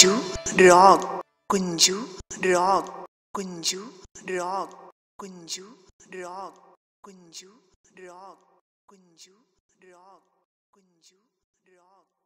Kunju Rock.